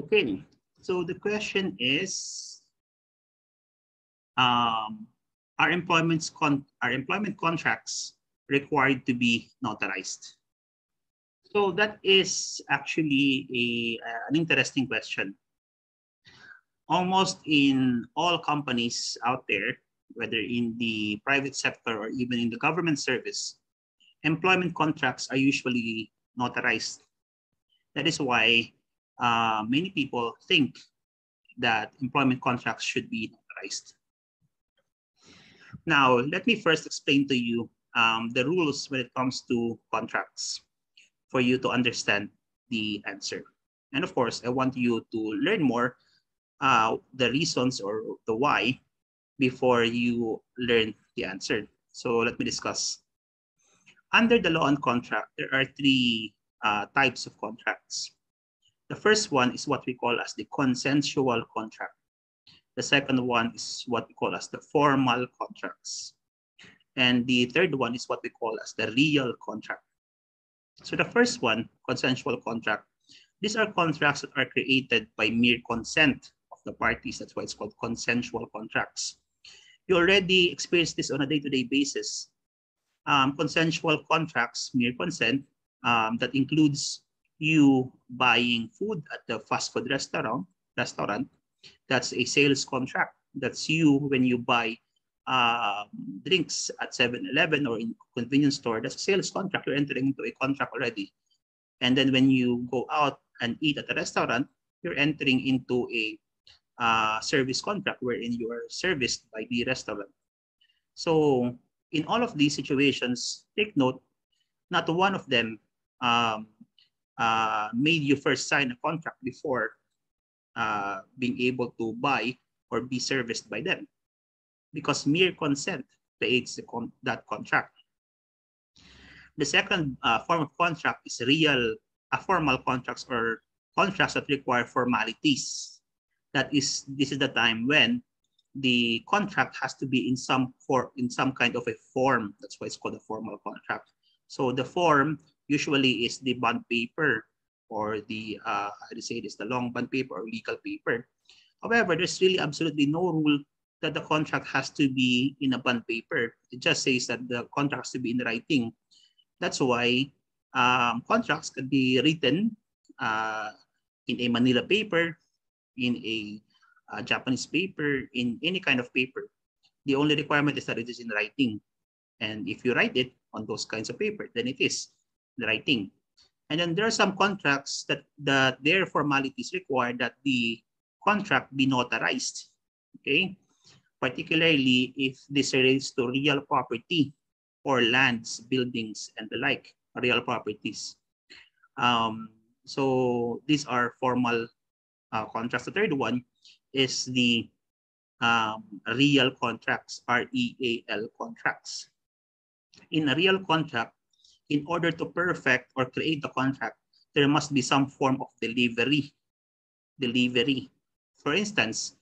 Okay, so the question is, are employment contracts required to be notarized? So that is actually an interesting question. Almost in all companies out there, whether in the private sector or even in the government service, employment contracts are usually notarized. That is why many people think that employment contracts should be notarized. Now, let me first explain to you the rules when it comes to contracts for you to understand the answer. And of course, I want you to learn more the reasons or the why before you learn the answer. So let me discuss. Under the law on contract, there are three types of contracts. The first one is what we call as the consensual contract. The second one is what we call as the formal contracts. And the third one is what we call as the real contract. So the first one, consensual contract, these are contracts that are created by mere consent of the parties. That's why it's called consensual contracts. You already experience this on a day-to-day basis. Consensual contracts, mere consent, that includes you buying food at the fast food restaurant. That's a sales contract. That's you when you buy drinks at 7-Eleven or in convenience store. That's a sales contract. You're entering into a contract already. And then when you go out and eat at a restaurant, you're entering into a service contract wherein you are serviced by the restaurant. So in all of these situations, take note, not one of them made you first sign a contract before being able to buy or be serviced by them, because mere consent creates that contract. The second form of contract is real formal contracts, or contracts that require formalities. This is the time when the contract has to be in some kind of a form. That's why it's called a formal contract. So the form usually is the bond paper, or the the long bond paper or legal paper. However, there's really absolutely no rule that the contract has to be in a bond paper. It just says that the contract has to be in writing. That's why contracts can be written in a Manila paper, in a Japanese paper, in any kind of paper. The only requirement is that it is in writing. And if you write it on those kinds of paper, then it is in writing. And then there are some contracts that their formalities require that the contract be notarized, okay? Particularly if this relates to real property, or lands, buildings, and the like, real properties. So these are formal contracts. The third one is the real contracts, REAL contracts. In a real contract, in order to perfect or create the contract, there must be some form of delivery. For instance,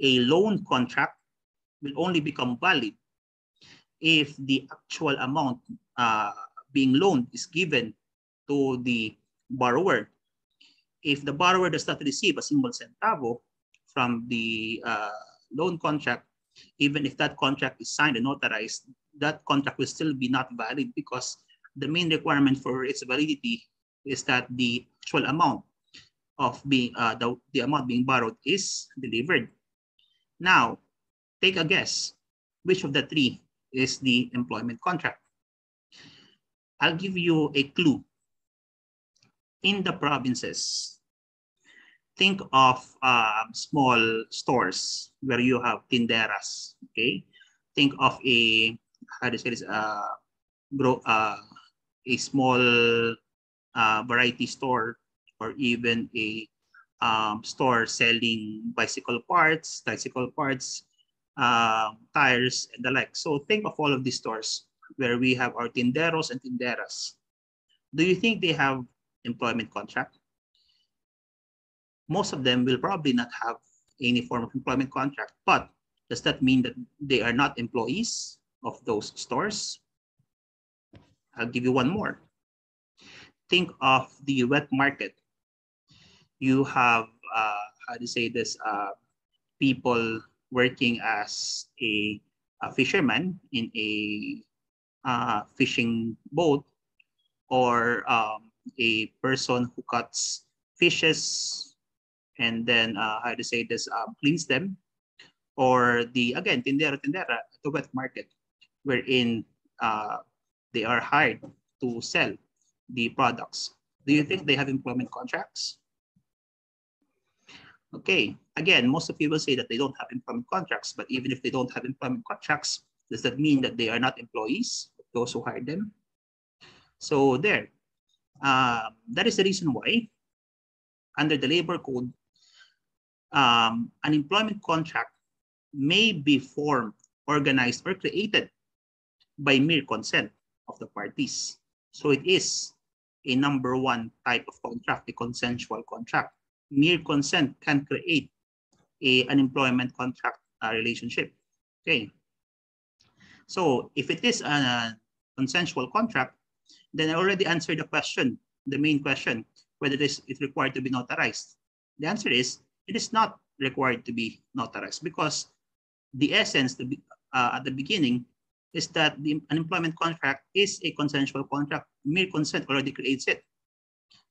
a loan contract will only become valid if the actual amount being loaned is given to the borrower. If the borrower does not receive a single centavo from the loan contract, even if that contract is signed and notarized, that contract will still be not valid, because the main requirement for its validity is that the actual amount of being the amount being borrowed is delivered. Now, take a guess which of the three is the employment contract. I'll give you a clue. In the provinces, think of small stores where you have tinderas, okay? Think of a small variety store, or even a store selling bicycle parts, tires, and the like. So think of all of these stores where we have our tinderos and tinderas. Do you think they have employment contract? Most of them will probably not have any form of employment contract, but does that mean that they are not employees of those stores? I'll give you one more. Think of the wet market. You have people working as a fisherman in a fishing boat, or a person who cuts fishes and then cleans them, or the tindera at the wet market, wherein they are hired to sell the products. Do you think they have employment contracts? Okay, again, most of you will say that they don't have employment contracts, but even if they don't have employment contracts, does that mean that they are not employees, those who hired them? So there, that is the reason why under the labor code, an employment contract may be formed, organized, or created by mere consent of the parties. So it is a number one type of contract, a consensual contract. Mere consent can create an employment contract relationship. Okay. So if it is a consensual contract, then I already answered the question, the main question, whether it is required to be notarized. The answer is, it is not required to be notarized, because the essence at the beginning is that an employment contract is a consensual contract. Mere consent already creates it.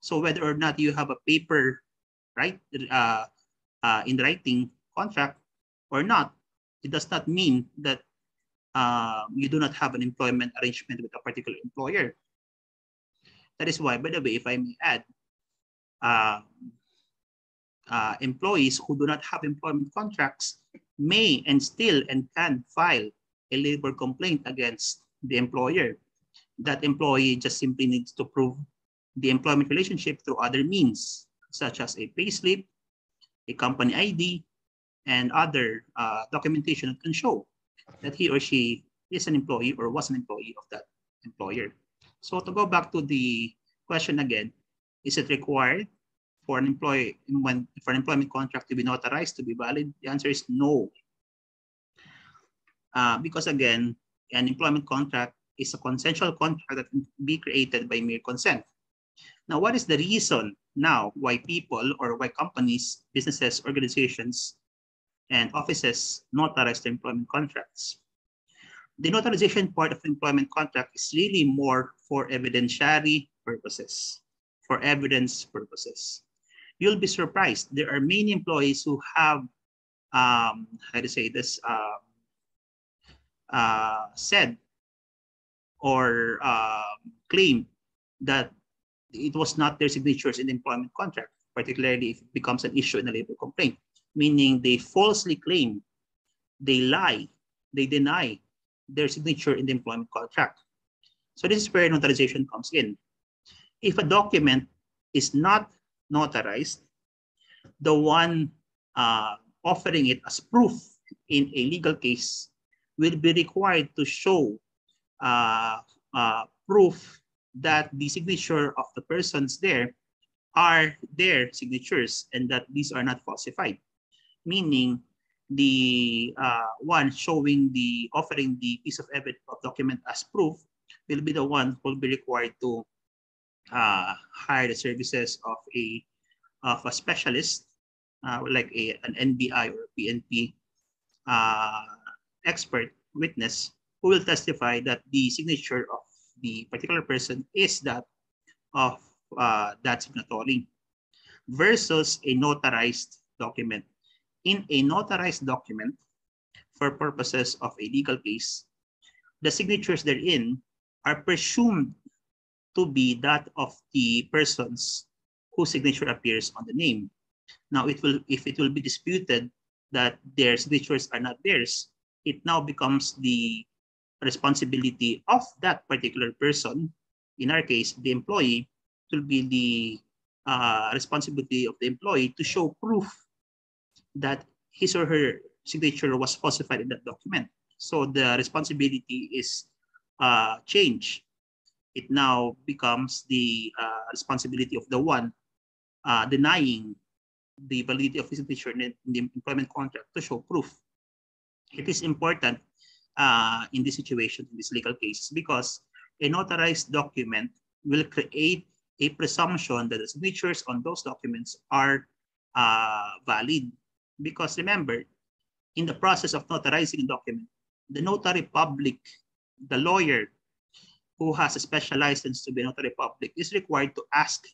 So whether or not you have a paper, right, in writing contract or not, it does not mean that you do not have an employment arrangement with a particular employer. That is why, by the way, if I may add, employees who do not have employment contracts may and still and can file a labor complaint against the employer. That employee just simply needs to prove the employment relationship through other means, such as a payslip, a company ID, and other documentation that can show that he or she is an employee or was an employee of that employer. So to go back to the question again, is it required for an employee for an employment contract to be notarized to be valid? The answer is no. Because again, an employment contract is a consensual contract that can be created by mere consent. Now, what is the reason now why people or why companies, businesses, organizations, and offices notarize their employment contracts? The notarization part of the employment contract is really more for evidentiary purposes, for evidence purposes. You'll be surprised. There are many employees who have, said or claimed that it was not their signatures in the employment contract, particularly if it becomes an issue in a labor complaint, meaning they falsely claim, they lie, they deny their signature in the employment contract. So this is where notarization comes in. If a document is not notarized, the one offering it as proof in a legal case will be required to show proof that the signature of the persons there are their signatures and that these are not falsified, meaning the one showing the offering the piece of evidence of document as proof will be the one who will be required to hire the services of a specialist like an NBI or PNP expert witness who will testify that the signature of the particular person is that of that signatory, versus a notarized document. In a notarized document, for purposes of a legal case, the signatures therein are presumed to be that of the persons whose signature appears on the name. Now, if it will be disputed that their signatures are not theirs, it now becomes the responsibility of that particular person, in our case, the employee. It will be the responsibility of the employee to show proof that his or her signature was falsified in that document. So the responsibility is changed. It now becomes the responsibility of the one denying the validity of his signature in the employment contract to show proof. It is important in this situation, in this legal case, because a notarized document will create a presumption that the signatures on those documents are valid. Because remember, in the process of notarizing a document, the notary public, the lawyer who has a special license to be notary public, is required to ask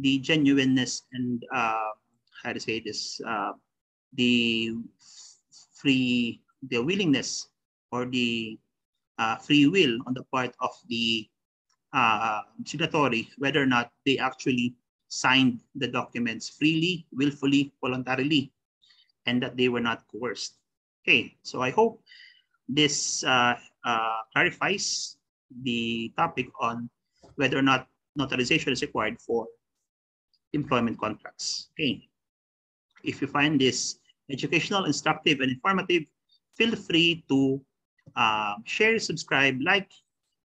the genuineness and the willingness or the free will on the part of the signatory, whether or not they actually signed the documents freely, willfully, voluntarily, and that they were not coerced. Okay, so I hope this clarifies the topic on whether or not notarization is required for employment contracts. Okay, if you find this educational, instructive, and informative, feel free to share, subscribe, like,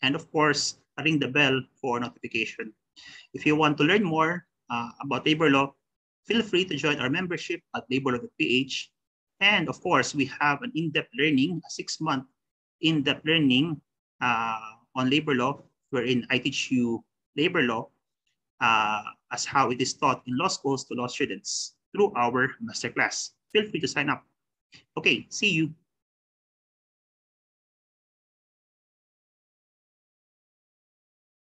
and of course, ring the bell for notification. If you want to learn more about labor law, feel free to join our membership at laborlaw.ph. And of course, we have an in-depth learning, a 6-month in-depth learning on labor law, wherein I teach you labor law as how it is taught in law schools to law students through our masterclass. Feel free to sign up. Okay, see you.